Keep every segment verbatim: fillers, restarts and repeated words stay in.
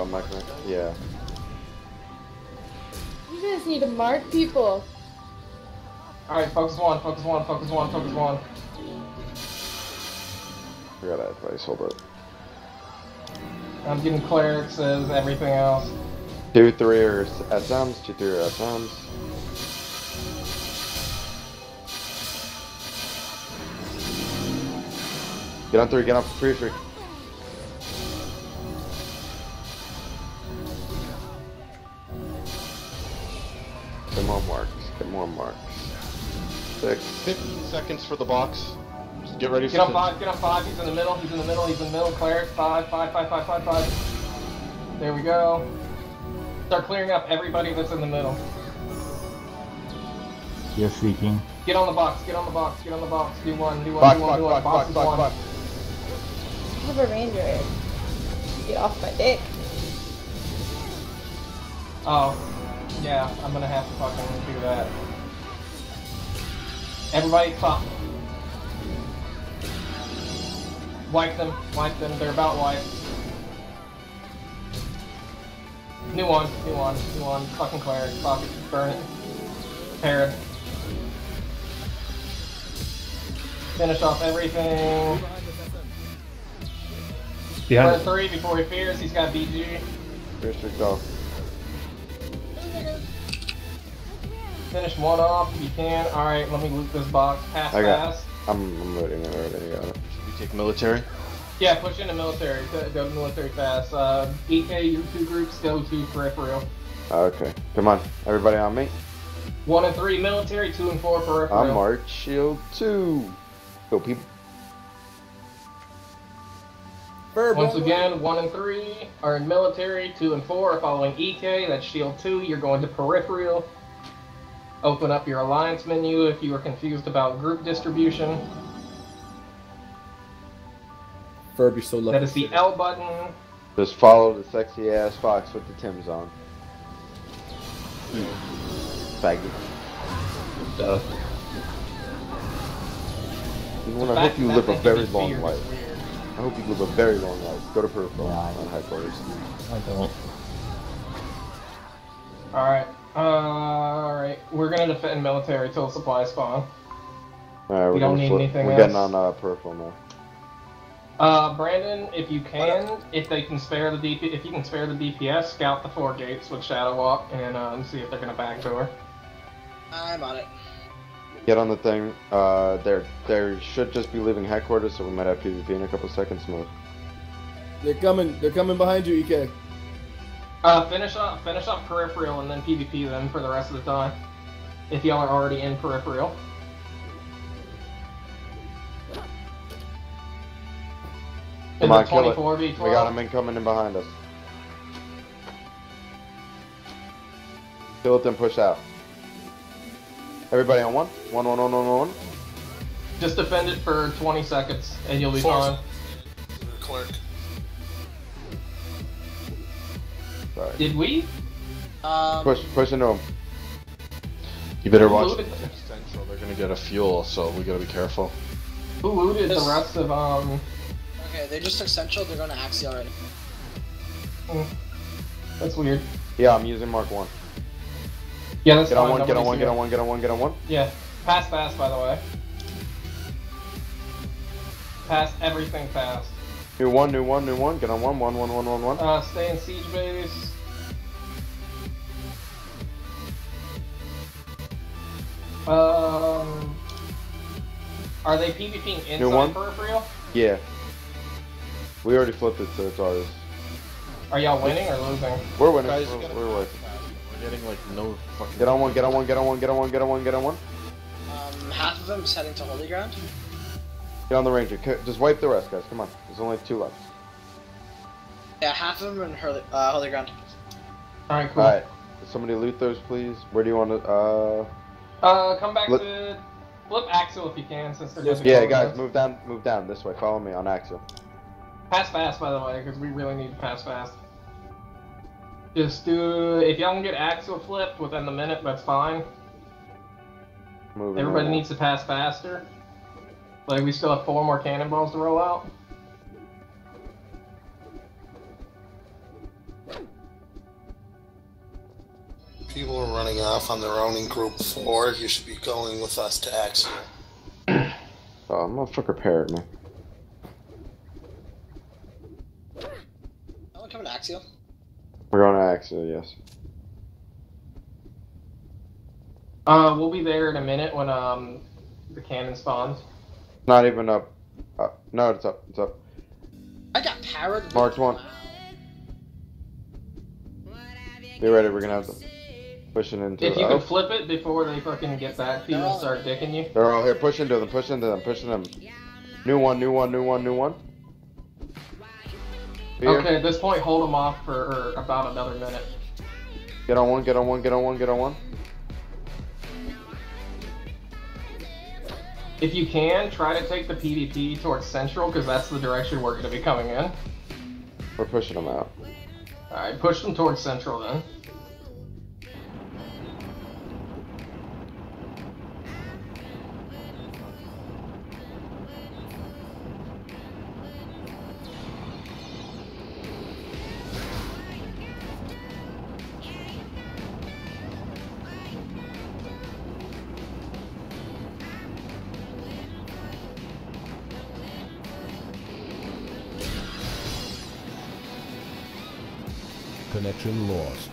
Oh, my God. Yeah. You guys need to mark people. Alright, focus one, focus one, focus one, focus one. I got advice, hold up. I'm getting clerics as everything else. Two, three or S Ms, two, three or S Ms. Get on three, get on three, three. Get more marks, get more marks. Six. fifteen seconds for the box. Just get ready to get on five, get on five, he's in the middle, he's in the middle, he's in the middle, cleric, five, five, five, five, five, five. There we go. Start clearing up everybody that's in the middle. You're seeking. Get on the box, get on the box, get on the box, do one, do one, do one, do one, box is one. I have a ranger. Get off my dick. Oh, yeah, I'm gonna have to fucking do that. Everybody pop. Wipe them, wipe them, they're about wiped. New one, new one, new one, fucking cleric, fuck, burn it. Tear it. Finish off everything. Behind three before he fears, he's got B G. First we go. Finish one off if you can. Alright, let me loot this box. Pass, I got, pass. I'm looting it already. Got it. Should we take military? Yeah, push into military. Go to military fast. Uh, E K, your two groups go to peripheral. Okay, come on. Everybody on me. One and three military, two and four peripheral. I'm marked shield two. Go people. Once again, one and three are in military, two and four are following E K. That's shield two. You're going to peripheral. Open up your alliance menu if you are confused about group distribution. Ferb, you're so lucky. That is the L button. Just follow the sexy ass fox with the Timbs on. Mm. Faggy. Duh. When I hope you live a very long life. I hope you live a very long life. Go to peripheral on headquarters. I don't. Alright. Uh, Alright, we're gonna defend military till supply spawn. Alright, we don't need flip. anything we're else. We're getting on uh, peripheral now. Uh, Brandon, if you can, if they can spare the D P, if you can spare the D P S, scout the four gates with Shadow Walk and um, see if they're gonna backdoor. I'm on it. Get on the thing. Uh, they're they should just be leaving headquarters, so we might have P V P in a couple seconds more. They're coming. They're coming behind you, E K. Uh, finish off, finish off peripheral, and then P V P them for the rest of the time. If y'all are already in peripheral. Come on, kill it. We got them incoming and behind us. Kill it, then push out. Everybody on one. One, one, one, one, one. Just defend it for twenty seconds, and you'll be fine. Clerk. Sorry. Did we? Um, push, push into them. You better watch. Central, they're gonna get a fuel, so we gotta be careful. Who looted the rest of um? Okay, they just took central. They're going to Axie already. Mm. That's weird. Yeah, I'm using Mark One. Yeah, that's get on fine. one, get on one, get on one, get on one, get on one. Yeah, pass fast, by the way. Pass everything fast. New one, new one, new one. Get on one, one, one, one, one, one. Uh, stay in siege base. Um, are they PvPing inside peripheral? Yeah. We already flipped it, so it's ours. Are y'all winning or losing? We're winning. Guys, we're, we're, we're, we're getting like no fucking. Get on one. Get on one. Get on one. Get on one. Get on one. Get on one. Um, half of them is heading to holy ground. Get on the ranger. Just wipe the rest, guys. Come on. There's only two left. Yeah, half of them are in holy, uh, holy ground. All right, cool. All right. Somebody loot those, please. Where do you want to? Uh. Uh, come back to flip Axel if you can, since they're just. Yeah, guys, move down. Move down this way. Follow me on Axel. Pass fast, by the way, because we really need to pass fast. Just do... If y'all can get Axel flipped within the minute, that's fine. Moving Everybody on. needs to pass faster. Like, we still have four more cannonballs to roll out. people are running off on their own in group four. You should be going with us to Axial. Oh, motherfucker parrot me. Are we coming to Axial? We're going to Axial, yes. Uh, we'll be there in a minute when um the cannon spawns. Not even up. Uh, no, it's up. It's up. I got parried. Marked one. Be ready, we're gonna have to push it into. If you can flip it before they fucking get back to you and start dicking you. They're all here, push into them, push into them, push into them. New one, new one, new one, new one. Here. Okay, at this point, hold them off for about another minute. Get on one, get on one, get on one, get on one. If you can, try to take the PvP towards Central, because that's the direction we're gonna be coming in. We're pushing them out. Alright, push them towards Central then. Connection lost.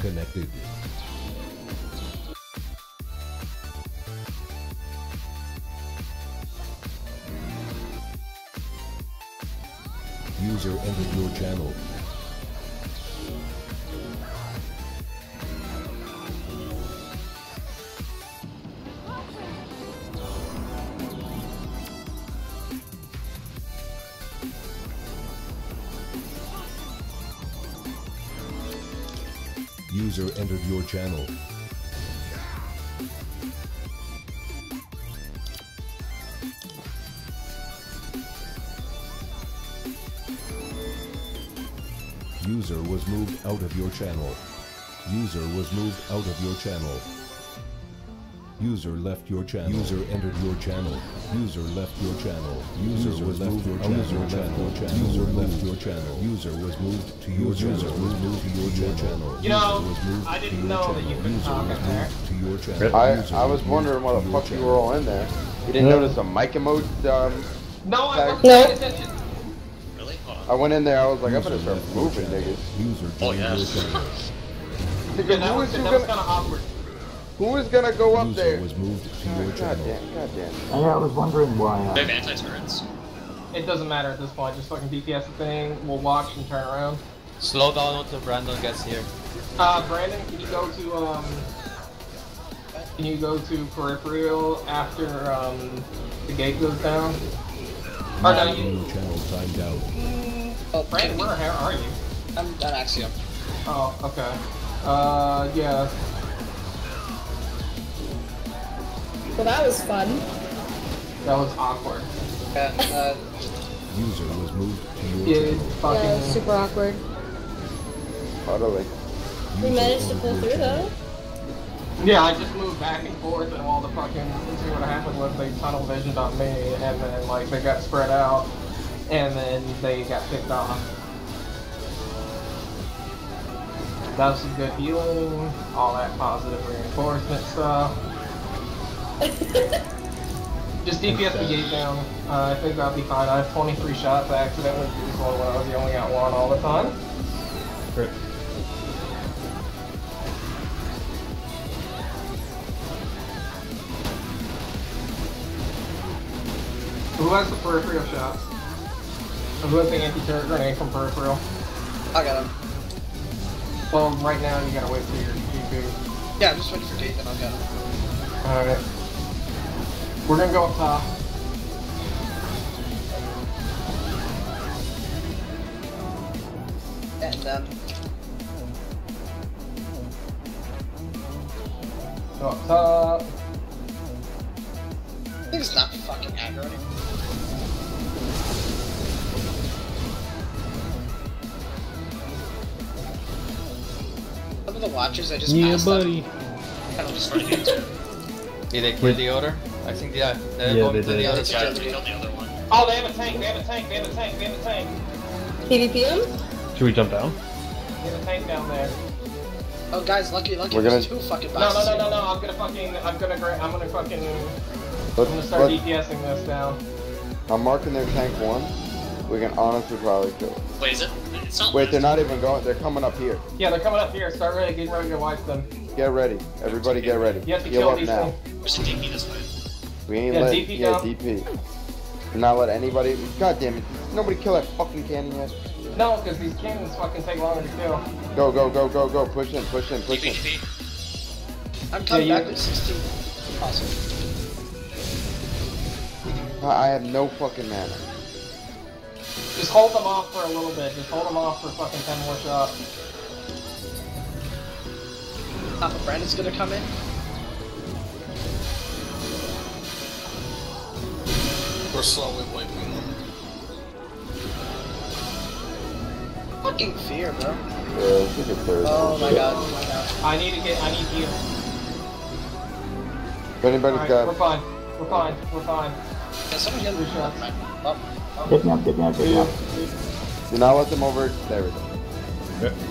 connected. User entered your channel. User entered your channel. User was moved out of your channel. User was moved out of your channel. User left your channel. User entered your channel. User left your channel. User was left your channel. User left your channel. User was moved to your channel. User was moved to your channel. You know, I didn't know that you could talk in there. I was wondering what the fuck you were all in there. You didn't notice a mic emote? Um, no, I wasn't paying attention. Really? I went in there. I was like, I'm gonna start moving, niggas. Oh yes. That was kind of awkward. Who is gonna go up User there? Was moved to oh, your God damn, God damn. And I was wondering why. Uh, they have anti-turrets. It doesn't matter at this point. Just fucking D P S the thing. We'll watch and turn around. Slow down until Brandon gets here. Uh, Brandon, can you go to um? Can you go to peripheral after um the gate goes down? Or no, you. Channel timed out. Mm. Oh, Brandon, where how are you? I'm at Axiom. Oh, okay. Uh, yeah. Well, that was fun. That was awkward. Yeah, uh, user was moved to your channel. Fucking... Yeah, it was super awkward. Totally. We managed to pull through though. Yeah, I just moved back and forth and all the fucking... See what happened was they tunnel visioned on me and then like they got spread out and then they got picked off. That was some good healing, all that positive reinforcement stuff. Just D P S the gate down. Uh, I think that'll be fine. I have twenty-three shots. I accidentally used one when I was the only got one all the time. Great. Who has the peripheral shots? Who has the anti-turret grenade from peripheral? I got him. Well, right now you gotta wait for your G P. Yeah, I'm just waiting for gate, then I'll get him. Alright. We're gonna go up top. And um... Go up top. It's not fucking aggro anymore. Some of the watchers I just yeah, passed buddy. Up. Did they clear the order? I think they are. They're yeah, going they to the other side. The other one. Oh, they have a tank, they have a tank, they have a tank, they have a tank. P V P him? Should we jump down? They have a tank down there. Oh guys, lucky, lucky, We're there's gonna... two fucking boxes. No, no, no, no, no, I'm gonna fucking, I'm gonna, I'm gonna fucking, let's, I'm gonna start let's... DPSing this down. I'm marking their tank one. We can honestly probably kill it. Wait, is it? It's not Wait, they're not even going, they're coming up here. Yeah, they're coming up here, start ready, getting ready to wipe them. Get ready, everybody get ready. You have to Heal kill up these now. There's a D P this way. We ain't yeah, let D P yeah, D P. Not let anybody. God damn it! Nobody kill that fucking cannon yet. No, because these cannons fucking take longer to kill. Go go go go go! Push in, push in, push in. D P, D P. I'm coming yeah, back with sixteen. Awesome. I have no fucking mana. Just hold them off for a little bit. Just hold them off for fucking ten more shots. Papa Brandon's gonna come in. We're slowly wiping them. Fucking fear, bro. Yeah, oh my god, oh my god. I need to get, I need you. If anybody's right, got... We're fine, we're fine, we're fine. Yeah, someone get the shot. Up, up. Get down, get down, get down. Do not let them over, there we go. Yep.